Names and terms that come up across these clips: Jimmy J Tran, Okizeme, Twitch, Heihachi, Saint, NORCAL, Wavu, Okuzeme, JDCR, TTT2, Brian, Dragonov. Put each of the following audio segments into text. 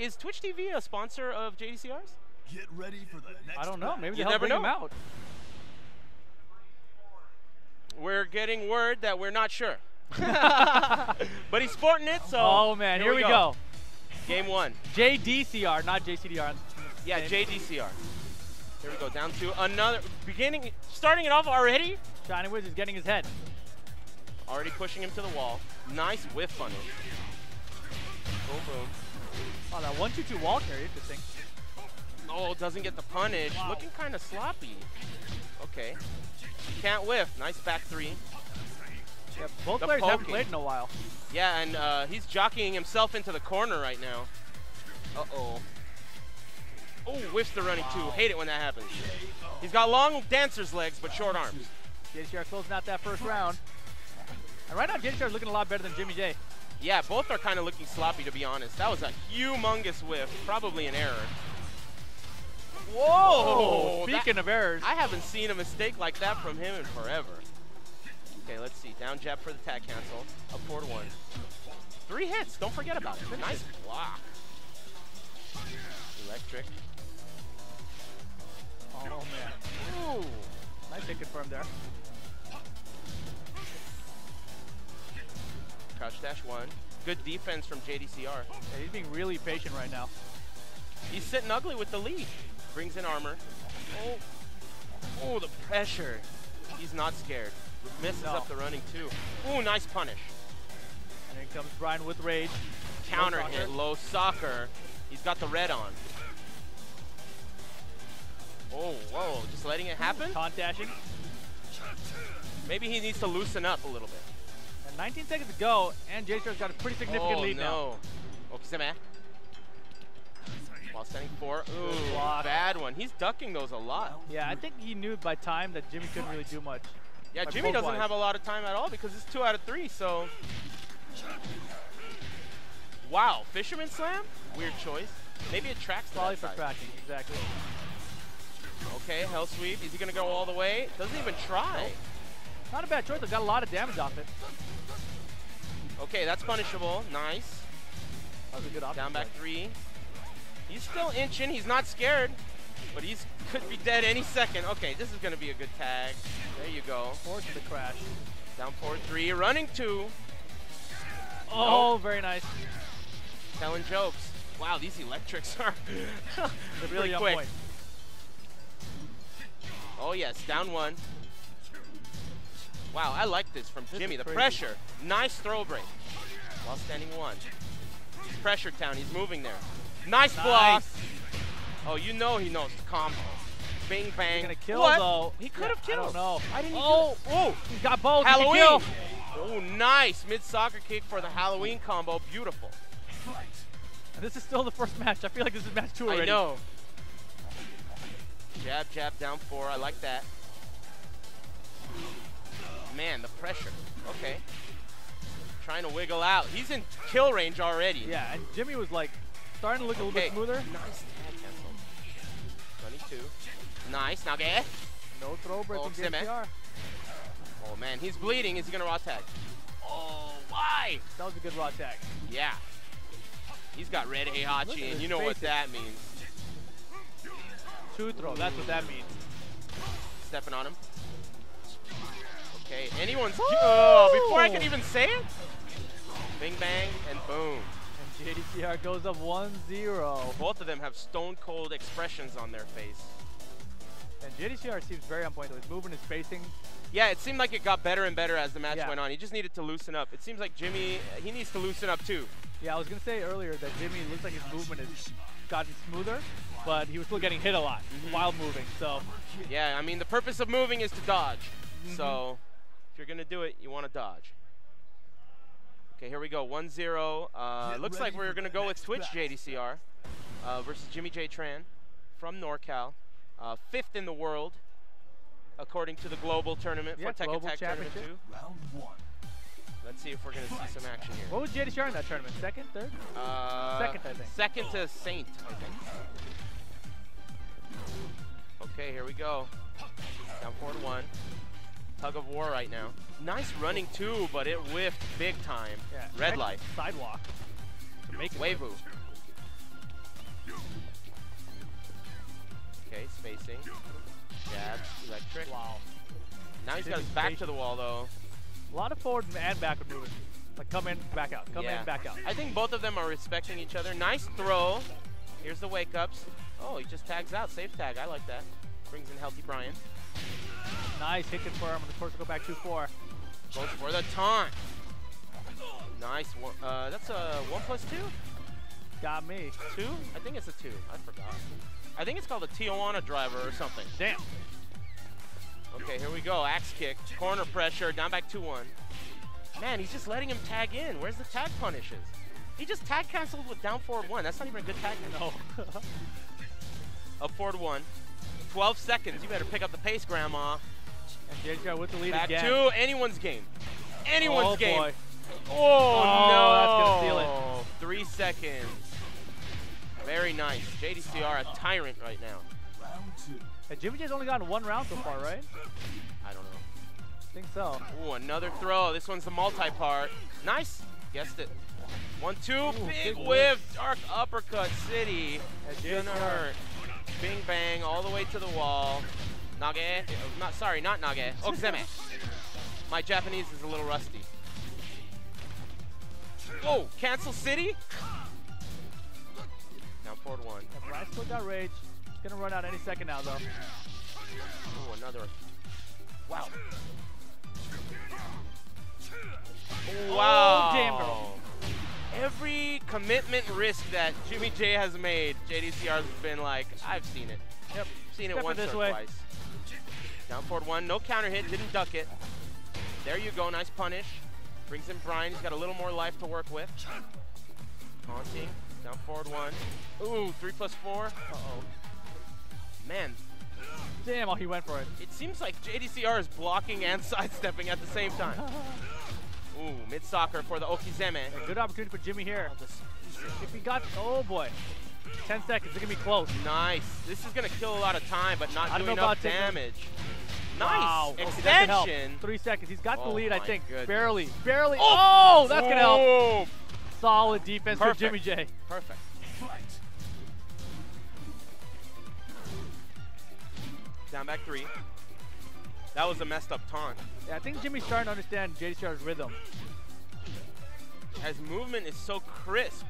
Is Twitch TV a sponsor of JDCRs? Get ready for the next. I don't know. Maybe they'll bring them out. We're getting word that we're not sure. But he's sporting it, so. Oh man, here we go. Game one. JDCR, not JCDR. Yeah, JDCR. Here we go, down to another, starting it off already. Shining Wiz is getting his head. Already pushing him to the wall. Nice whiff punish. Boom, boom. Oh, that 1-2-2 wall carry, interesting. Oh, doesn't get the punish. Wow. Looking kind of sloppy. Okay. Can't whiff. Nice back three. Yeah, both players haven't played in a while. Yeah, and he's jockeying himself into the corner right now. Uh-oh. Oh, whiffs the running two. Hate it when that happens. He's got long dancer's legs, but short arms. JDCR closing out that first round. And right now, JDCR's looking a lot better than Jimmy J. Yeah, both are kind of looking sloppy, to be honest. That was a humongous whiff. Probably an error. Whoa! Speaking of errors. I haven't seen a mistake like that from him in forever. Okay, let's see. Down jab for the tag cancel. Up 4-1. 3 hits. Don't forget about it. Nice block. Electric. Oh, man. Ooh. Nice hit confirmed there. Crouch dash one. Good defense from JDCR. Yeah, he's being really patient right now. He's sitting ugly with the lead. Brings in armor. Oh, oh, the pressure. He's not scared. Misses up the running two. Ooh, nice punish. And here comes Brian with rage. Counter hit, low soccer. He's got the red on. Oh, whoa, just letting it happen? Taunt dashing. Maybe he needs to loosen up a little bit. And 19 seconds to go, and JDCR's got a pretty significant lead now. Okizeme. While standing four. Ooh, bad one. He's ducking those a lot. Yeah, I think he knew by time that Jimmy couldn't really do much. Yeah, Jimmy doesn't have a lot of time at all because it's 2 out of 3, so. Wow, Fisherman Slam? Weird choice. Maybe it tracks probably for tracking, exactly. Okay, Hell Sweep. Is he going to go all the way? Doesn't even try. Nope. Not a bad choice. They've got a lot of damage off it. Okay, that's punishable. Nice. That was a good option. Down back three. He's still inching. He's not scared. But he could be dead any second. Okay, this is going to be a good tag. There you go. Force the crash. Down 4-3. Running two. Oh, very nice. Telling jokes. Wow, these electrics are really quick. Point. Oh, yes. Down one. Wow, I like this from Jimmy. The pressure. Nice throw break. While standing one. Pressure town. He's moving there. Nice block. Oh, you know he knows the combo. Bing, bang. He's going to kill, though. He could have killed. I don't know. I didn't oh, he got both. Halloween. Oh, nice. Mid-soccer kick for the Halloween combo. Beautiful. And this is still the first match. I feel like this is match 2 already. I know. Jab, jab, down 4. I like that. Man, the pressure. Okay. Trying to wiggle out. He's in kill range already. Yeah, and Jimmy was like starting to look a little bit smoother. Nice tag cancel. 22. Nice. Now get. No throw break from JDCR. Oh man, he's bleeding. Is he gonna raw tag? Oh, why? That was a good raw tag. Yeah. He's got red Heihachi, and you know what that means. Two throw. That's what that means. Stepping on him. Okay, anyone's. Oh, before I can even say it? Bing, bang, and boom. And JDCR goes up 1-0. Both of them have stone cold expressions on their face. And JDCR seems very on point, though. He's moving his spacing. Yeah, it seemed like it got better and better as the match went on. He just needed to loosen up. It seems like Jimmy, he needs to loosen up too. Yeah, I was going to say earlier that Jimmy looks like his movement has gotten smoother, but he was still getting hit a lot while moving. So. Yeah, I mean, the purpose of moving is to dodge. So. You're gonna do it, you want to dodge. Okay, here we go, 1-0. Looks like we're gonna go with Twitch JDCR versus Jimmy J Tran from NorCal, 5th in the world according to the global tournament for Tekken Tag Tournament 2. Round one. Let's see if we're gonna see some action here. What was JDCR in that tournament? Second, third? Second, I think. Second to Saint, I think. Okay, here we go. Down 4-1. Tug of war right now. Nice running too, but it whiffed big time. Yeah. Red light. Sidewalk. Wavu. Okay, spacing. Jab, electric. Wow. Now he's got his back to the wall, though. A lot of forward and backward movement. Like, come in, back out. Come in, back out. I think both of them are respecting each other. Nice throw. Here's the wake-ups. Oh, he just tags out. Safe tag. I like that. Brings in healthy Brian. Nice hit confirm, and of course, we'll go back 2-4. Goes for the taunt. Nice. That's a 1+2? Got me. 2? I think it's a 2. I forgot. I think it's called a Tijuana driver or something. Damn. Okay, here we go. Axe kick. Corner pressure. Down back 2-1. Man, he's just letting him tag in. Where's the tag punishes? He just tag canceled with down forward 1. That's not even a good tag. No. Up forward 1. 12 seconds. You better pick up the pace, Grandma. And JDCR with the lead back again. Back 2. Anyone's game. Anyone's game. Boy. Oh, no. That's going to seal it. 3 seconds. Very nice. JDCR, a tyrant right now. Round 2. Hey, Jimmy J's only gotten 1 round so far, right? I don't know. I think so. Ooh, another throw. This one's the multi-part. Nice. Guessed it. 1-2. Ooh, big whiff. Dark uppercut city. That's gonna hurt. Bing bang all the way to the wall. Nage. Not, sorry, not Nage. Okuzeme. My Japanese is a little rusty. Whoa, cancel city? Down forward 1. Yeah, Brian still got rage. He's gonna run out any second now, though. Ooh, another. Wow. Wow. Oh, damn girl. Every commitment risk that Jimmy J has made, JDCR's been like, I've seen it. Yep. Seen it once or twice. Down forward 1, no counter hit, didn't duck it. There you go, nice punish. Brings in Brian, he's got a little more life to work with. Taunting, down forward 1. Ooh, 3+4. Uh-oh. Man. Damn, oh, he went for it. It seems like JDCR is blocking and sidestepping at the same time. Ooh, mid-soccer for the Okuzeme. A good opportunity for Jimmy here. If he got, oh boy. 10 seconds, it's gonna be close. Nice. This is gonna kill a lot of time, but not doing enough damage. Nice. Wow. Extension. 3 seconds. He's got the lead, I think. Goodness. Barely. Barely. Oh, that's gonna help. Solid defense for Jimmy J. Perfect. Down back 3. That was a messed up taunt. Yeah, I think Jimmy's starting to understand JDCR's rhythm. His movement is so crisp.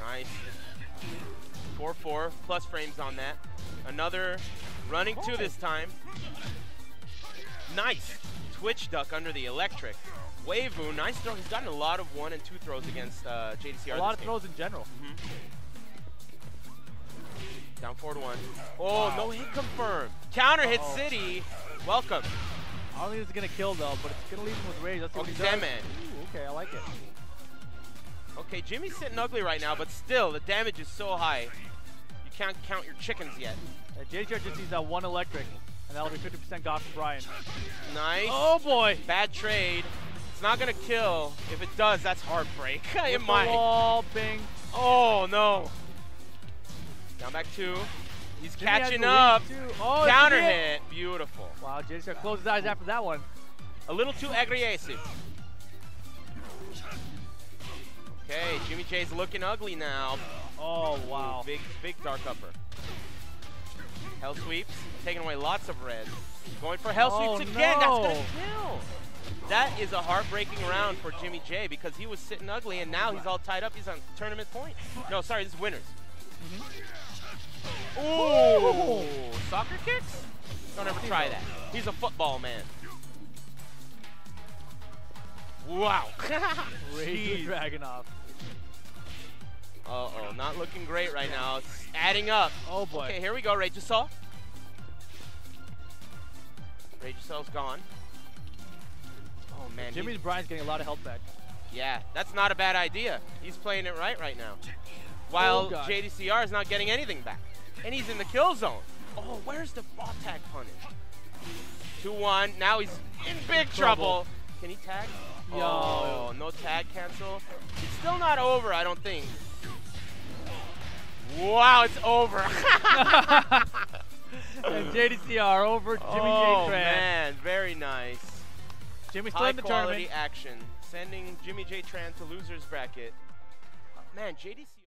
Nice. 4-4, plus frames on that. Another running 2 this time. Nice. Twitch duck under the electric. Wavu, nice throw. He's gotten a lot of 1 and 2 throws against JDCR. A lot of throws in general. Down forward 1. Oh, no hit confirmed. Counter hit city. Welcome. I don't think it's going to kill, though, but it's going to leave him with rage. That's what he does. Ooh, okay, I like it. Okay, Jimmy's sitting ugly right now, but still, the damage is so high. You can't count your chickens yet. JDCR just needs that 1 electric, and that'll be 50% goth for Brian. Nice. Oh, boy. Bad trade. It's not going to kill. If it does, that's heartbreak. It might. Oh, bing. Oh, no. Down back 2. He's catching up. Counter hit. Beautiful. Wow, JDCR closed his eyes after that one. A little too aggressive. Okay, Jimmy J's looking ugly now. Oh, wow. Ooh, big dark upper. Hell sweeps. Taking away lots of red. Going for hell sweeps again. That's going to kill. That is a heartbreaking round for Jimmy J because he was sitting ugly and now he's all tied up. He's on tournament points. No, sorry, this is winners. Ooh! Soccer kicks? Don't ever try that. He's a football man. Wow. Rage Dragonov. Uh-oh, not looking great right now. It's adding up. Oh, boy. Okay, here we go, Rage Assault. Rage Assault's gone. Oh, man. Jimmy Brian's getting a lot of help back. Yeah, that's not a bad idea. He's playing it right now. While JDCR is not getting anything back. And he's in the kill zone. Oh, where's the ball tag punish? 2-1. Now he's in big trouble. Can he tag? Oh, no tag cancel. It's still not over, I don't think. Wow, it's over. And JDCR over Jimmy J Tran. Oh, man, very nice. Jimmy's still in the tournament. High quality action. Sending Jimmy J Tran to loser's bracket. man, JDCR.